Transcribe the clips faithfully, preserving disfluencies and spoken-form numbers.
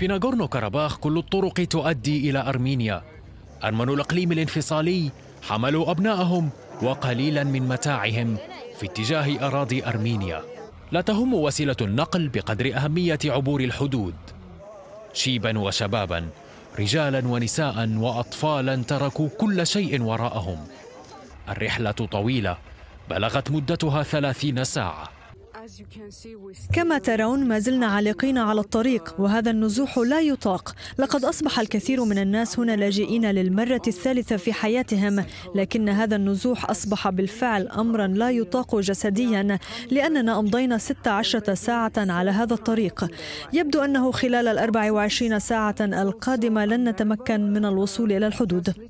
في ناغورنو كاراباخ كل الطرق تؤدي إلى أرمينيا. أرمن الإقليم الانفصالي حملوا أبنائهم وقليلا من متاعهم في اتجاه أراضي أرمينيا. لا تهم وسيلة النقل بقدر أهمية عبور الحدود. شيبا وشبابا، رجالا ونساء وأطفالا تركوا كل شيء وراءهم. الرحلة طويلة، بلغت مدتها ثلاثين ساعة. كما ترون ما زلنا عالقين على الطريق، وهذا النزوح لا يطاق. لقد أصبح الكثير من الناس هنا لاجئين للمرة الثالثة في حياتهم، لكن هذا النزوح أصبح بالفعل أمرا لا يطاق جسديا، لأننا أمضينا ست عشرة ساعة على هذا الطريق. يبدو أنه خلال ال أربع وعشرين ساعة القادمة لن نتمكن من الوصول إلى الحدود.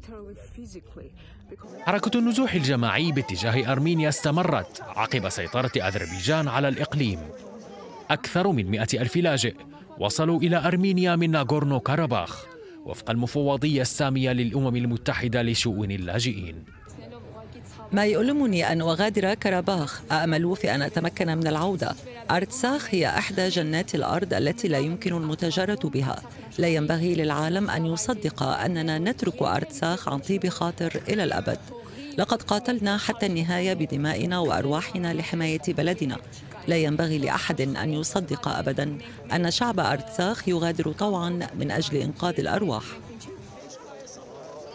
حركة النزوح الجماعي باتجاه أرمينيا استمرت عقب سيطرة أذربيجان على الإقليم. أكثر من مئة ألف لاجئ وصلوا إلى أرمينيا من ناغورنو كاراباخ وفق المفوضية السامية للأمم المتحدة لشؤون اللاجئين. ما يؤلمني أن أغادر كاراباخ، أأمل في أن أتمكن من العودة. آرتساخ هي إحدى جنات الأرض التي لا يمكن المتجرد بها. لا ينبغي للعالم أن يصدق أننا نترك آرتساخ عن طيب خاطر إلى الأبد. لقد قاتلنا حتى النهاية بدمائنا وأرواحنا لحماية بلدنا. لا ينبغي لأحد أن يصدق أبدا أن شعب آرتساخ يغادر طوعا من أجل إنقاذ الأرواح.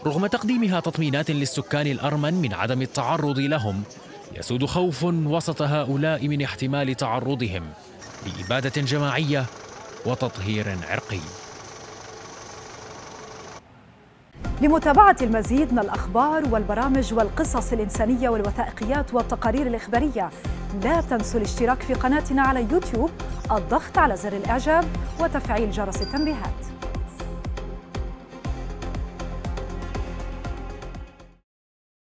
رغم تقديمها تطمينات للسكان الأرمن من عدم التعرض لهم، يسود خوف وسط هؤلاء من احتمال تعرضهم لإبادة جماعية وتطهير عرقي. لمتابعة المزيد من الأخبار والبرامج والقصص الإنسانية والوثائقيات والتقارير الإخبارية، لا تنسوا الاشتراك في قناتنا على يوتيوب، الضغط على زر الإعجاب وتفعيل جرس التنبيهات.